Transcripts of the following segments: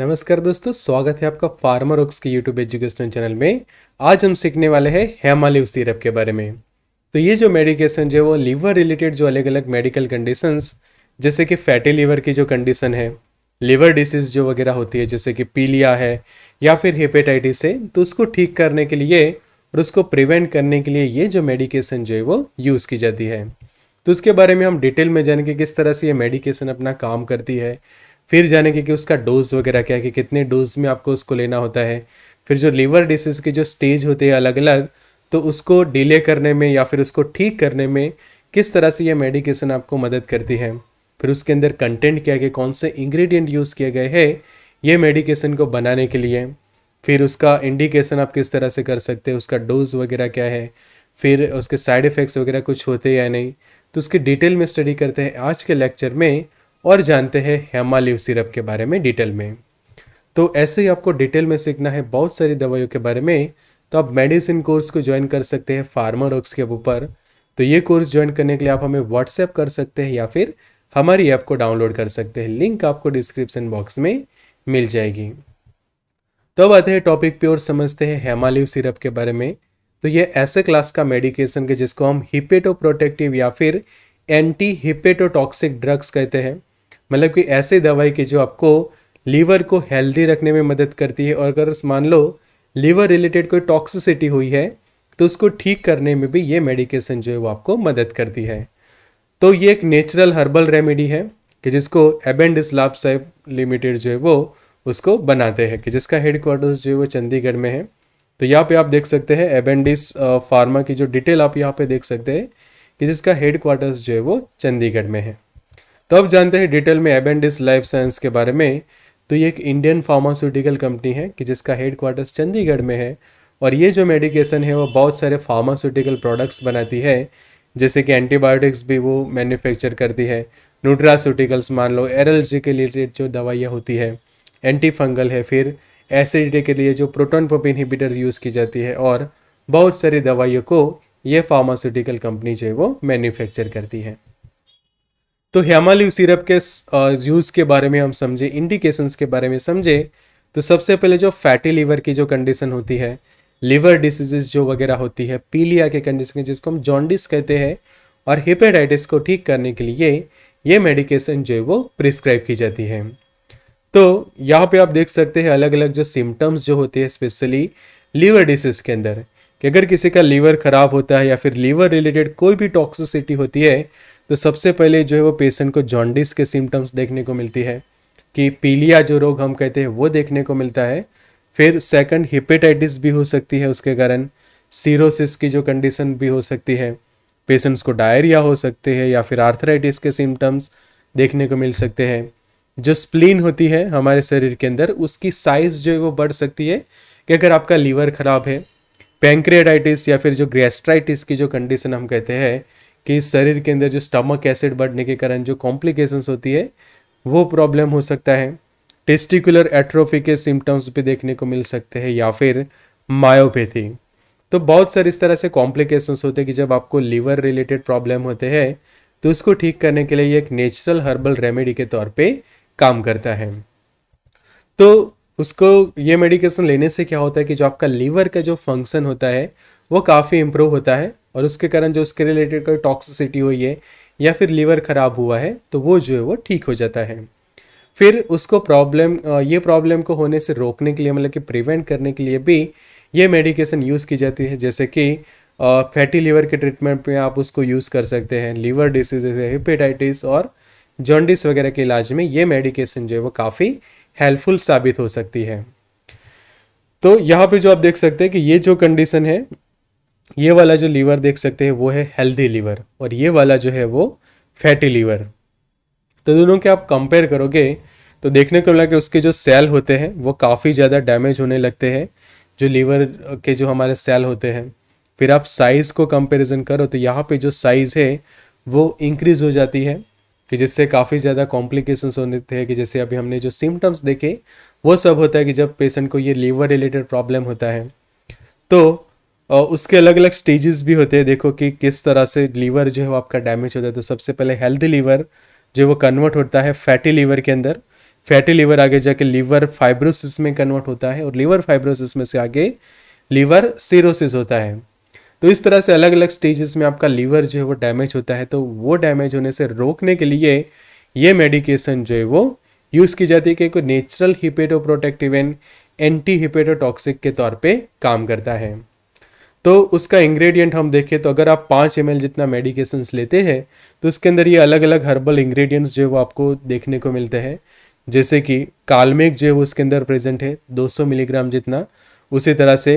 नमस्कार दोस्तों, स्वागत है आपका फार्मरॉक्स के YouTube एजुकेशन चैनल में। आज हम सीखने वाले हैं हेमोलिव सिरप के बारे में। तो ये जो मेडिकेशन जो है वो लीवर रिलेटेड जो अलग अलग मेडिकल कंडीशंस, जैसे कि फैटी लीवर की जो कंडीशन है, लीवर डिसीज़ जो वगैरह होती है जैसे कि पीलिया है या फिर हेपेटाइटिस है, तो उसको ठीक करने के लिए और उसको प्रिवेंट करने के लिए ये जो मेडिकेशन जो है वो यूज़ की जाती है। तो उसके बारे में हम डिटेल में जानेंगे किस तरह से ये मेडिकेशन अपना काम करती है, फिर जानेंगे कि उसका डोज वगैरह क्या है कि कितने डोज में आपको उसको लेना होता है, फिर जो लीवर डिसीज़ के जो स्टेज होते हैं अलग अलग, तो उसको डिले करने में या फिर उसको ठीक करने में किस तरह से ये मेडिकेशन आपको मदद करती है, फिर उसके अंदर कंटेंट क्या है, कौन से इंग्रेडिएंट यूज़ किए गए हैं ये मेडिकेशन को बनाने के लिए, फिर उसका इंडिकेशन आप किस तरह से कर सकते हैं, उसका डोज वगैरह क्या है, फिर उसके साइड इफ़ेक्ट्स वगैरह कुछ होते या नहीं, तो उसकी डिटेल में स्टडी करते हैं आज के लेक्चर में और जानते हैं हेमालिव सिरप के बारे में डिटेल में। तो ऐसे ही आपको डिटेल में सीखना है बहुत सारी दवाइयों के बारे में, तो आप मेडिसिन कोर्स को ज्वाइन कर सकते हैं फार्मरॉक्स के ऊपर। तो ये कोर्स ज्वाइन करने के लिए आप हमें व्हाट्सएप कर सकते हैं या फिर हमारी ऐप को डाउनलोड कर सकते हैं, लिंक आपको डिस्क्रिप्शन बॉक्स में मिल जाएगी। तो अब आते हैं टॉपिक पे और समझते हैं हेमालिव सिरप के बारे में। तो ये ऐसे क्लास का मेडिकेशन के जिसको हम हिपेटो प्रोटेक्टिव या फिर एंटी हिपेटोटॉक्सिक ड्रग्स कहते हैं, मतलब कि ऐसे दवाई की जो आपको लीवर को हेल्दी रखने में मदद करती है, और अगर मान लो लीवर रिलेटेड कोई टॉक्सिसिटी हुई है तो उसको ठीक करने में भी ये मेडिकेशन जो है वो आपको मदद करती है। तो ये एक नेचुरल हर्बल रेमेडी है कि जिसको एबेंडिस लाइफ साइंस लिमिटेड जो है वो उसको बनाते हैं, कि जिसका हेडक्वार्टर्स जो है वो चंडीगढ़ में है। तो यहाँ पे आप देख सकते हैं एबेंडिस फार्मा की जो डिटेल आप यहाँ पे देख सकते हैं कि जिसका हेडक्वार्टर्स जो है वो चंडीगढ़ में है। तो अब जानते हैं डिटेल में एबेंडिस लाइफ साइंस के बारे में। तो ये एक इंडियन फार्मास्यूटिकल कंपनी है कि जिसका हेडक्वार्टर्स चंडीगढ़ में है, और ये जो मेडिकेशन है वो बहुत सारे फार्मास्यूटिकल प्रोडक्ट्स बनाती है, जैसे कि एंटीबायोटिक्स भी वो मैन्युफैक्चर करती है, न्यूट्रास्यूटिकल्स मान लो एलर्जी के रिलेटेड जो दवाइयाँ होती है, एंटी फंगल है, फिर एसिडिटी के लिए जो प्रोटॉन पंप इनहिबिटर्स यूज़ की जाती है, और बहुत सारी दवाइयों को ये फार्मास्यूटिकल कंपनी जो है वो मैन्युफैक्चर करती है। तो हेमालिव सिरप के यूज़ के बारे में हम समझे, इंडिकेशंस के बारे में समझे। तो सबसे पहले जो फैटी लीवर की जो कंडीशन होती है, लीवर डिसीजेस जो वगैरह होती है, पीलिया के कंडीशन जिसको हम जॉन्डिस कहते हैं, और हेपेटाइटिस को ठीक करने के लिए ये मेडिकेशन जो है वो प्रिस्क्राइब की जाती है। तो यहाँ पे आप देख सकते हैं अलग अलग जो सिम्टम्स जो होते हैं स्पेशली लीवर डिसीज़ के अंदर, कि अगर किसी का लीवर ख़राब होता है या फिर लीवर रिलेटेड कोई भी टॉक्सिसिटी होती है, तो सबसे पहले जो है वो पेशेंट को जॉन्डिस के सिम्टम्स देखने को मिलती है, कि पीलिया जो रोग हम कहते हैं वो देखने को मिलता है। फिर सेकंड हेपेटाइटिस भी हो सकती है, उसके कारण सीरोसिस की जो कंडीशन भी हो सकती है, पेशेंट्स को डायरिया हो सकते हैं या फिर आर्थराइटिस के सिम्टम्स देखने को मिल सकते हैं। जो स्प्लीन होती है हमारे शरीर के अंदर, उसकी साइज़ जो है वो बढ़ सकती है कि अगर आपका लीवर ख़राब है। पेंक्रियाटाइटिस या फिर जो गैस्ट्राइटिस की जो कंडीशन हम कहते हैं कि शरीर के अंदर जो स्टमक एसिड बढ़ने के कारण जो कॉम्प्लिकेशंस होती है वो प्रॉब्लम हो सकता है। टेस्टिकुलर एट्रोफी के सिम्टम्स भी देखने को मिल सकते हैं, या फिर मायोपैथी। तो बहुत सारे इस तरह से कॉम्प्लिकेशंस होते हैं कि जब आपको लीवर रिलेटेड प्रॉब्लम होते हैं, तो उसको ठीक करने के लिए ये एक नेचुरल हर्बल रेमेडी के तौर पे काम करता है। तो उसको ये मेडिकेशन लेने से क्या होता है कि जो आपका लीवर का जो फंक्शन होता है वो काफ़ी इम्प्रूव होता है, और उसके कारण जो उसके रिलेटेड कोई टॉक्सिसिटी हुई है या फिर लीवर ख़राब हुआ है तो वो जो है वो ठीक हो जाता है। फिर उसको प्रॉब्लम को होने से रोकने के लिए, मतलब कि प्रिवेंट करने के लिए भी ये मेडिकेशन यूज़ की जाती है, जैसे कि फैटी लीवर के ट्रीटमेंट में आप उसको यूज़ कर सकते हैं। लीवर डिसीज, हेपेटाइटिस और जॉन्डिस वगैरह के इलाज में ये मेडिकेशन जो है वो काफ़ी हेल्पफुल साबित हो सकती है। तो यहाँ पे जो आप देख सकते हैं कि ये जो कंडीशन है, ये वाला जो लीवर देख सकते हैं वो है हेल्दी लीवर, और ये वाला जो है वो फैटी लीवर। तो दोनों के आप कंपेयर करोगे तो देखने को मिला कि उसके जो सेल होते हैं वो काफ़ी ज़्यादा डैमेज होने लगते हैं, जो लीवर के जो हमारे सेल होते हैं। फिर आप साइज़ को कंपेरिजन करो तो यहाँ पे जो साइज़ है वो इंक्रीज़ हो जाती है, कि जिससे काफ़ी ज़्यादा कॉम्प्लिकेशंस होने थे, कि जैसे अभी हमने जो सिम्टम्स देखे वो सब होता है कि जब पेशेंट को ये लीवर रिलेटेड प्रॉब्लम होता है। तो उसके अलग अलग स्टेजेस भी होते हैं, देखो कि किस तरह से लीवर जो है वो आपका डैमेज होता है। तो सबसे पहले हेल्दी लीवर जो वो कन्वर्ट होता है फैटी लीवर के अंदर, फैटी लीवर आगे जाके लीवर फाइब्रोसिस में कन्वर्ट होता है और लीवर फाइब्रोसिस में से आगे लीवर सिरोसिस होता है। तो इस तरह से अलग अलग स्टेजेस में आपका लीवर जो है वो डैमेज होता है। तो वो डैमेज होने से रोकने के लिए ये मेडिकेशन जो है वो यूज़ की जाती है कि कोई natural hepatoprotective and anti hepatotoxic के तौर पे काम करता है। तो उसका इंग्रेडिएंट हम देखें तो अगर आप 5 ml जितना मेडिकेशंस लेते हैं तो उसके अंदर ये अलग अलग हर्बल इंग्रेडिएंट्स जो है वो आपको देखने को मिलते हैं। जैसे कि कालमेक जो है वो उसके अंदर प्रेजेंट है 200 मिलीग्राम जितना, उसी तरह से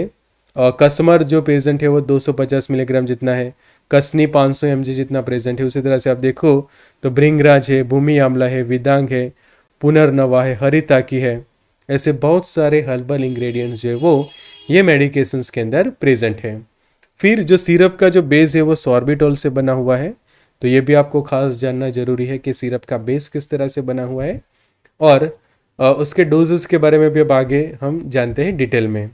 कसमर जो प्रेजेंट है वो 250 मिलीग्राम जितना है, कसनी 500 mg जितना प्रेजेंट है। उसी तरह से आप देखो तो बृंगराज है, भूमि आमला है, विदांग है, पुनर्नवा है, हरिताकी है, ऐसे बहुत सारे हर्बल इंग्रेडिएंट्स जो है वो ये मेडिकेशंस के अंदर प्रेजेंट है। फिर जो सिरप का जो बेस है वो सोरबिटोल से बना हुआ है, तो ये भी आपको खास जानना जरूरी है कि सिरप का बेस किस तरह से बना हुआ है और उसके डोजेस के बारे में भी अब आगे हम जानते हैं डिटेल में।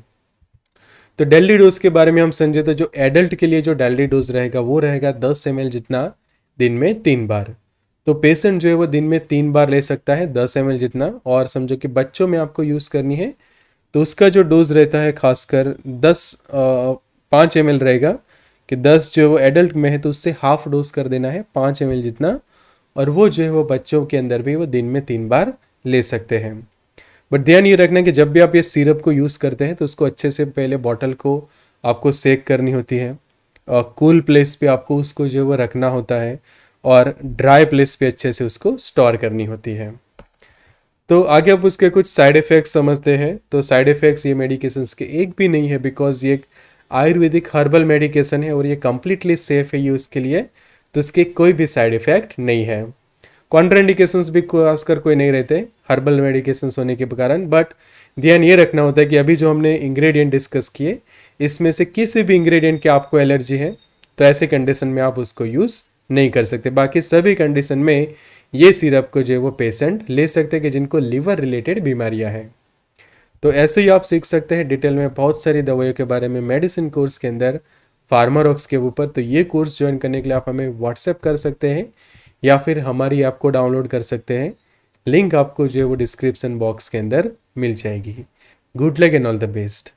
तो डेली डोज के बारे में हम समझे तो जो एडल्ट के लिए जो डेली डोज रहेगा वो रहेगा 10 ml जितना दिन में 3 बार। तो पेशेंट जो है वो दिन में 3 बार ले सकता है 10 ml जितना। और समझो कि बच्चों में आपको यूज़ करनी है तो उसका जो डोज रहता है खासकर 5 ml रहेगा कि 10 जो है वो एडल्ट में है तो उससे हाफ डोज कर देना है 5 ml जितना, और वो जो है वो बच्चों के अंदर भी वो दिन में 3 बार ले सकते हैं। बट ध्यान ये रखना कि जब भी आप ये सिरप को यूज़ करते हैं तो उसको अच्छे से पहले बॉटल को आपको सेक करनी होती है, कूल प्लेस पे आपको उसको जो है वो रखना होता है और ड्राई प्लेस पे अच्छे से उसको स्टोर करनी होती है। तो आगे आप उसके कुछ साइड इफ़ेक्ट्स समझते हैं। तो साइड इफ़ेक्ट्स ये मेडिकेशंस के एक भी नहीं है, बिकॉज ये एक आयुर्वेदिक हर्बल मेडिकेशन है और ये कम्प्लीटली सेफ़ है यूज़ के लिए, तो इसके कोई भी साइड इफ़ेक्ट नहीं है। कॉन्ट्राइंडिकेशंस भी खासकर कोई नहीं रहते हर्बल मेडिकेशंस होने के कारण। बट ध्यान ये रखना होता है कि अभी जो हमने इंग्रेडिएंट डिस्कस किए इसमें से किसी भी इंग्रेडिएंट की आपको एलर्जी है तो ऐसे कंडीशन में आप उसको यूज़ नहीं कर सकते। बाकी सभी कंडीशन में ये सिरप को जो है वो पेशेंट ले सकते हैं कि जिनको लीवर रिलेटेड बीमारियाँ हैं। तो ऐसे ही आप सीख सकते हैं डिटेल में बहुत सारी दवाइयों के बारे में मेडिसिन कोर्स के अंदर फार्मरॉक्स के ऊपर। तो ये कोर्स ज्वाइन करने के लिए आप हमें व्हाट्सएप कर सकते हैं या फिर हमारी ऐप को डाउनलोड कर सकते हैं। लिंक आपको जो है वो डिस्क्रिप्शन बॉक्स के अंदर मिल जाएगी। Good luck and all the best.